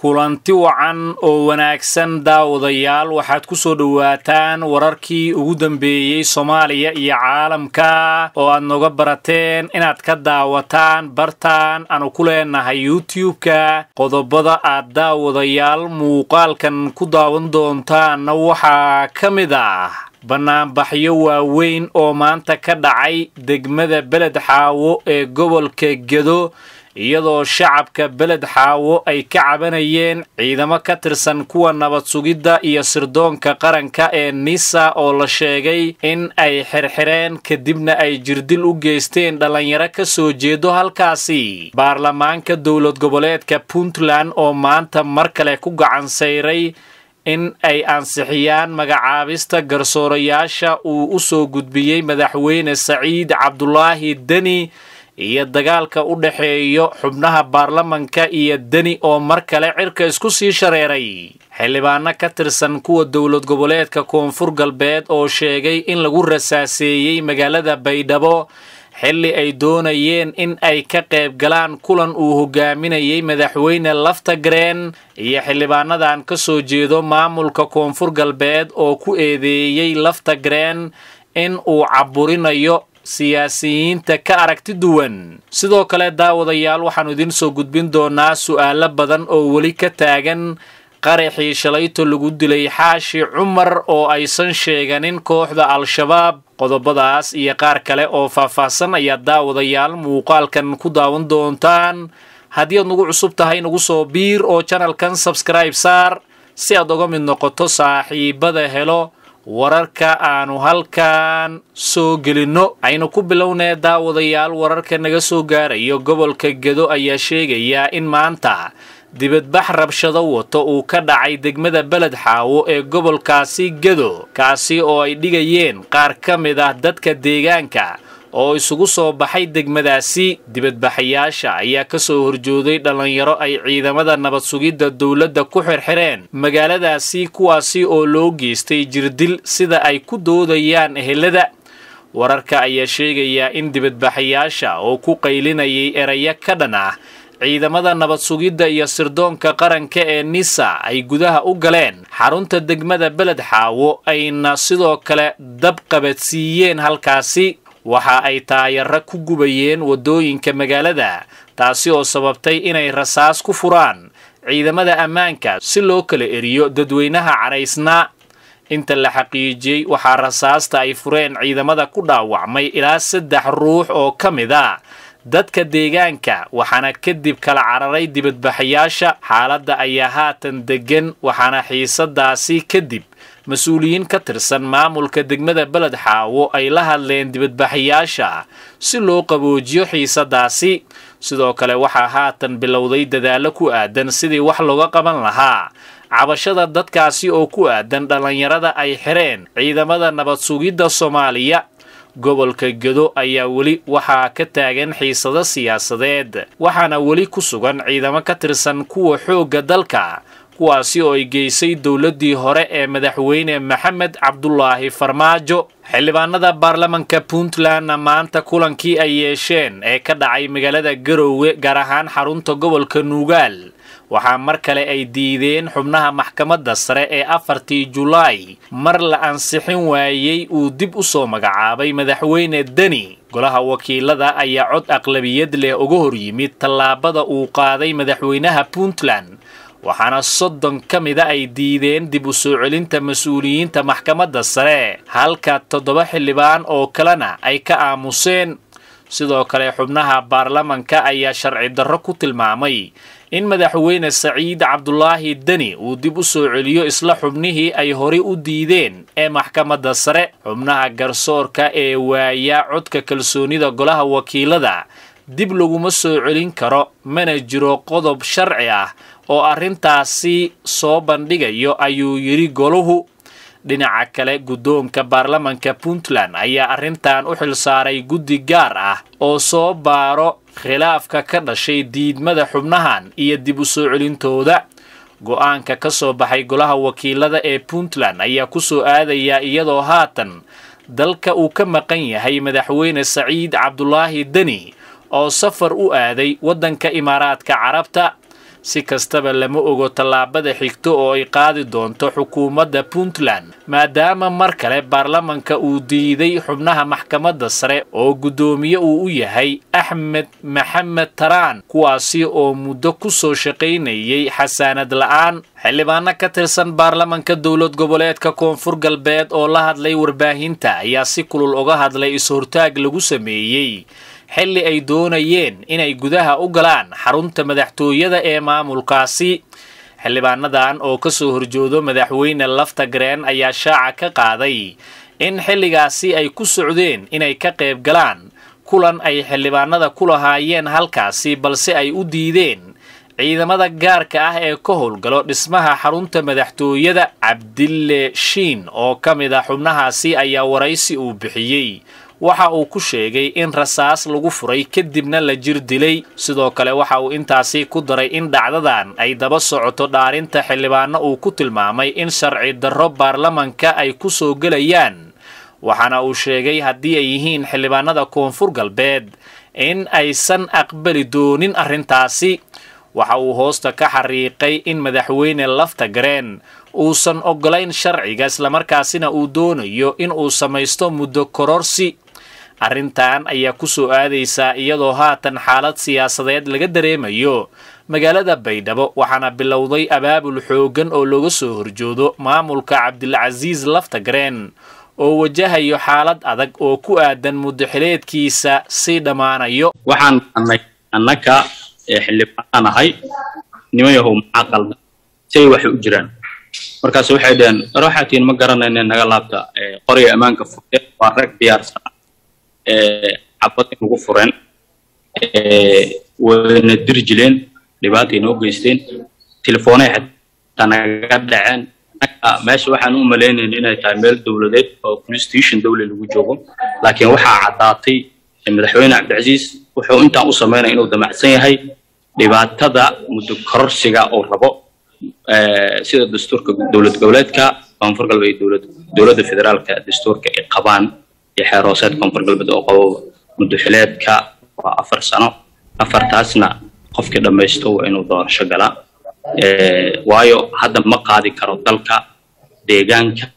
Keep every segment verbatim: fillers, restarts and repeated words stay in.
kulanti wacan oo wanaagsan daawadayaal waxaad ku soo dhawaataan wararkii ugu dambeeyay Soomaaliya iyo caalamka oo aad nooga barateen inaad ka daawataan bartaan aanu ku leenahay YouTube-ka qodobada aad daawadayaal muuqaalkan ku daawan doontaan waxa kamid ah banaanbaxyo waaweyn oo maanta ka dhacay degmada Beled Xaawo ee gobolka Gedo iyadoo shacabka Beled Xaawo ay ka cabanayeen ciidamo ka tirsan kuwa nabad sugidda iyo sirdoonka qaranka ee Nisa oo la sheegay in ay xirxireen kadibna ay jirdil u geysteen dhalinyaro ka soo jeedo halkaasi baarlamaanka dawlad goboleedka Puntland oo maanta mar kale ku gacan sayray in ay ansixiyaan magacaabista garsoorayaasha uu u soo gudbiyay madaxweyne Saciid Cabdullaahi Deni iyo dagaalka u dhaxeeyo xubnaha baarlamanka iyo Deni oo mar kale cirka isku sii shareeray xildhibaano ka tirsan kuwa dawlad goboleedka Koonfur Galbeed oo sheegay in lagu rasaaseeyay magaalada Baydhabo xilli ay doonayeen in ay ka qayb galaan kulan uu hogaaminayay madaxweyne Laftagareen iyo xildhibaanadan ka soo jeedo maamulka Koonfur Galbeed oo ku eedeeyay Laftagareen in uu caburinayo siyaasiyiinta ka aragti duwan sidoo kale daawadayaal waxaan idin soo gudbin doonaa su'aalo badan oo wali ka taagan qaraxii shalayto lagu dilay Haashi Umar oo aysan sheeganin kooxda Al-Shabaab qodobadaas iyo qaar kale oo faahfaahsan ayaa daawadayaal muuqaalkan ku daawan doontaan haddii aad nagu cusub tahay nagu soo biir oo channelkan subscribe saar si aad uga mid noqoto saaxiibada helo wararka aanu halkan soo gelino aynu ku bilownaa daawadayaal wararka naga soo gaarayo gobolka Gedo ayaa sheegaya in maanta dibadbax rabshado wato uu ka dhacay degmada Beled Xaawo ee gobolkaasi Gedo kaasi oo ay dhigayeen qaar ka mid ah dadka deegaanka oo isugu soo baxay degmadaasi dibadbaxayaasha ayaa ka soo horjooday dhalinyaro ay ciidamada nabad sugidda dawladda ku xirxireen magaaladaasi kuwaasi oo loo geystay jirdil sida ay ku doodayaan ehelada wararka ayaa sheegaya in dibadbaxayaasha oo ku qaylinayay erayo ka dhan ah ciidamada nabad sugidda iyo sirdoonka qaranka ee Nisa ay gudaha u galeen xarunta degmada Beled Xaawo ayna sidoo kale dab qabadsiiyeen halkaasi waxa ay taayaro ku gubayeen wadooyinka magaalada taasi oo sababtay inay rasaas ku furaan ciidamada ammaanka si loo kala eriyo dadweynaha caraysna inta la xaqiijiyay waxa rasaasta ay fureen ciidamada ku dhaawacmay ilaa saddex ruux oo kamid ah dadka deegaanka waxana kadib kala cararay dibadbaxayaasha xaaladda ayaa haatan degan waxana xiisadaasi kadib mas'uuliyiin ka tirsan maamulka degmada Beled Xaawo ay la hadleen dibadbaxayaasha si loo qaboojiyo xiisadaasi sidoo kale waxa haatan bilowday dadaalo ku aadan sidii wax looga qaban lahaa cabashada dadkaasi oo ku aadan dhalinyarada ay xireen ciidamada nabad sugidda Soomaaliya gobolka Gedo ayaa wali waxa ka taagan xiisado siyaasadeed waxaana wali ku sugan ciidamo ka tirsan kuwa xooga dalka kuwaasi oo ay geysay dawladdii hore ee madaxweyne Mohamed Abdullahi Farmajo xildhibaanada baarlamanka Puntland maanta kulankii ay yeesheen ee ka dhacay magaalada Garowe gaar ahaan xarunta gobolka Nuugaal waxaa mar kale ay diideen xubnaha maxkamadda sare ee afartii Julaay mar la ansixin waayay uu dib u soo magacaabay madaxweyne Deni golaha wakiilada ayaa cod aqlabiyad leh uga hor yimid tallaabada uu qaaday madaxweynaha Puntland waxaana soddon ka mid ay diideen dib u soo celinta mas'uuliyiinta maxkamadda sare halka toddoba xildhibaan oo kalena ay ka aamuseen sidoo kale xubnaha baarlamanka ayaa sharci darro ku tilmaamay in madaxweyne Saciid Cabdullaahi Deni uu dib u soo celiyo isla xubnihii ay hore u diideen ee maxkamadda sare xubnaha garsoorka ee waaya codka kalsoonida golaha wakiilada dib laguma soo celin karo mana jiro qodob sharci ah oo arrintaasi soo bandhigayo ayuu yiri goluhu dhinaca kale guddoonka baarlamanka Puntland ayaa arrintan u xil saaray guddi gaar ah oo soo baaro khilaafka ka dhashay diidmada xubnahan iyo dib u soo celintooda go'aanka ka soo baxay golaha wakiilada ee Puntland ayaa ku soo aadaya iyadoo haatan dalka uu ka maqan yahay madaxweyne Saciid Cabdullaahi Deni oo safar u aaday waddanka Imaaraadka Carabta si kastaba lama ogo talaabada xigto oo ay qaadi doonto xukuumadda Puntland maadaama mar kale baarlamaanka uu diiday xubnaha maxkamadda sare oo gudoomiya uu u yahay Axmed Maxamed Taran kuwaasi oo muddo ku soo shaqaynayay xasaanad la'aan xildhibaanna ka tirsan baarlamaanka dawlad goboleedka Koonfur Galbeed oo la hadlay warbaahinta ayaa si kulul uga hadlay is hortaag lagu sameeyay xilli ay doonayeen inay gudaha u galaan xarunta madaxtooyada ee maamulkaasi xildhibaanadan oo ka soo horjoodo madaxweyne Laftagareen ayaa shaaca ka qaaday in xilligaasi ay ku socdeen inay ka qayb galaan kulan ay xildhibaanada ku lahaayeen halkaasi balse ay u diideen ciidamada gaarka ah ee ka howlgalo dhismaha xarunta madaxtooyada Abdille Shiin oo kamid ah xubnahaasi ayaa waraysi uu bixiyay waxa uu ku sheegay in rasaas lagu furay kadibna la jir dilay sidoo kale waxa uu intaasi ku daray in dhacdadan ay daba socoto dhaarinta xildhibaanna uu ku tilmaamay in sharci darro baarlamaanka ay ku soo galayaan waxana uu sheegay haddii ay yihiin xildhibaanada Koonfur Galbeed in aysan aqbali doonin arrintaasi waxa uu hoosta ka xariiqay in madaxweyne Laftagareen uusan ogolayn sharciga isla markaasina uu doonayo in uu samaysto muddo kororsi arrintan ayaa ku soo aadaysa iyadoo haatan xaalad siyaasadeed laga dareemayo magaalada Baydhabo waxaana bilowday abaabul xoogan oo looga soo horjoodo maamulka Abdulaziz Laftagareen oo wajahayo xaalad adag oo ku aadan muddo xileedkiisa si dhamaanayo waxaan annaka xildhibaan ahay nimayahow aqal say wax u jiraan marka soo xidhan raaxatiin ma garanayna naga laabta qoriga amaanka furte waa rag diyaarsan ee abadii ugu furan ee wayna dirjileen dhibaatiin oo geysteen telefoonay xataa naga dhaceen meesha waxaan u maleynayay inay tahay meel dawladeed oo police station dawlad lagu joogo laakiin waxa cadaatay madaxweyne Cabdulaziz wuxuu inta u sameeyay inuu damacsan yahay dhibaatada muddo kororsiga oo rabo sida dastuurka dawlad goboleedka Koonfur Galbeed dawlad dawladda federaalka dastuurka ay qabaan ee xeerooseed Koonfur Galbeed oo qabo muddo xileedka waa afar sano afartaasna qofkii dhamaysto waa inuu doorasho gala ee waayo hadda ma qaadi karo dalka deegaanka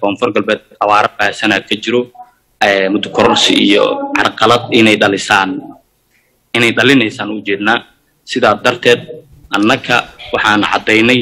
Koonfur Galbeed awaar baasana ka jiro ee muddo kororsi iyo carqalad inay dhalisaan inay dhalinaysan u jeednaa sidaa darteed annaka waxaan cadaynay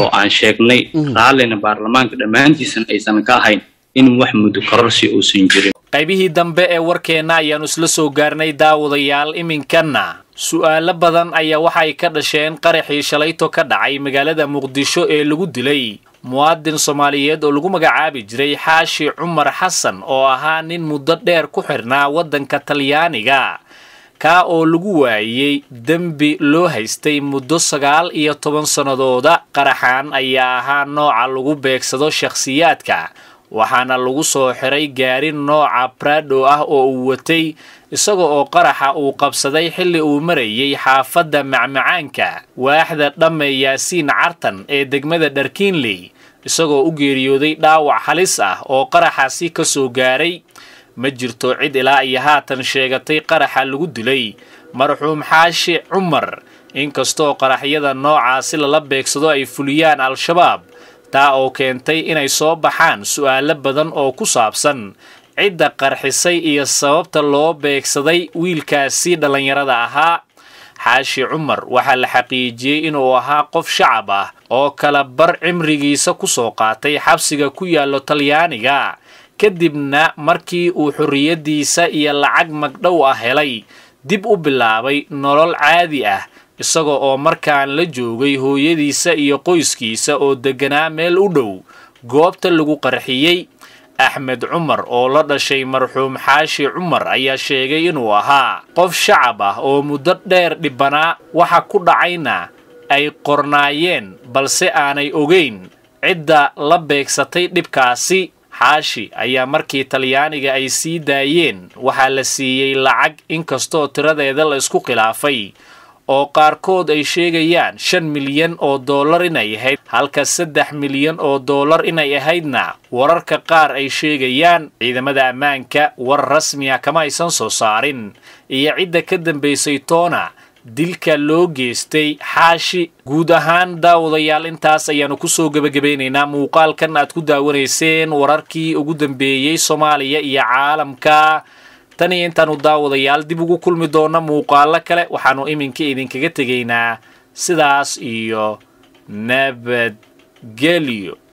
oo aan sheegnay raalina baarlamaanka dhamaantiisan aysan ka ahayn in wax muddo kororsi uu siin jirin qaybihii dambe ee warkeena ayaan isla soo gaarnay daawadayaal iminkanna su'aalo badan ayaa waxay ka dhasheen qaraxii shalayto ka dhacay magaalada Muqdisho ee lagu dilay muwaadin Soomaaliyeed oo lagu magacaabi jiray Haashi Umar Hassan oo ahaa nin muddo dheer ku xirnaa wadanka Talyaaniga ka oo lagu waayay dambi loo haystay muddo sagaal iyo toban sanadooda qaraxan ayaa ahaa nooca lagu beegsado shakhsiyaadka waxaana lagu soo xiray gaari nooca Prado ah oo uu watay isagoo oo qaraxa uu qabsaday xilli uu marayay xaafadda Macmacaanka waaxda dhamme Yaasiin Cartan ee degmada Dharkiinley isagoo u geeriyooday dhaawac halis ah oo qaraxaasi ka soo gaaray ma jirto cid ilaa ay haatan sheegatay qaraxa lagu dilay marxuum Haashi Umar inkastoo qaraxyada noocaasi la beegsado ay fuliyaan al-shabaab taa oo keentay inay soo baxaan su'aalo badan oo ku saabsan cidda qarxisay iyo sababta loo beegsaday wiilkaasi dhalinyarada ahaa Haashi Umar waxa la xaqiijiyay inuu ahaa qof shacab ah oo kala bar cimrigiisa ku soo qaatay xabsiga ku yaalo Talyaaniga kadibna markii uu xurriyadiisa iyo lacag magdhow ah helay dib u bilaabay nolol caadi ah isagoo oo markaan la joogay hooyadiisa iyo qoyskiisa oo deganaa meel u dhow goobta lagu qarxiyay Axmed Cumar oo la dhashay marxuum Haashi Cumar ayaa sheegay inuu ahaa qof shacab ah oo muddo dheer dhibanaa waxa ku dhacayna ay qornaayeen balse aanay ogeyn cidda la beegsatay dhibkaasi Haashi ayaa markii Talyaaniga ay sii daayeen waxa la siiyay lacag inkastoo tiradeeda la isku khilaafay oo qaarkood ay sheegayaan shan milyan oo dollar inay ahayd halka saddex milyan oo dollar inay ahaydna wararka qaar ay sheegayaan ciidamada ammaanka war rasmi ah kama aysan soo saarin iyo cidda ka dambeysay toona dilka loo geystay Haashi guud ahaan daawadayaal intaas ayaanu ku soo gabagabeynayna muuqaalkan aad ku daawanayseen wararkii ugu dambeeyay Soomaaliya iyo caalamka tani intaanu daawadayaal dib ugu kulmi doona muuqaal kale waxaanu iminka idinkaga tagaynaa sidaas iyo nabadgelyo.